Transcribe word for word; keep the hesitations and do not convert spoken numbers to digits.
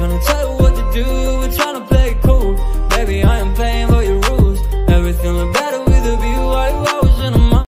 gonna tell you what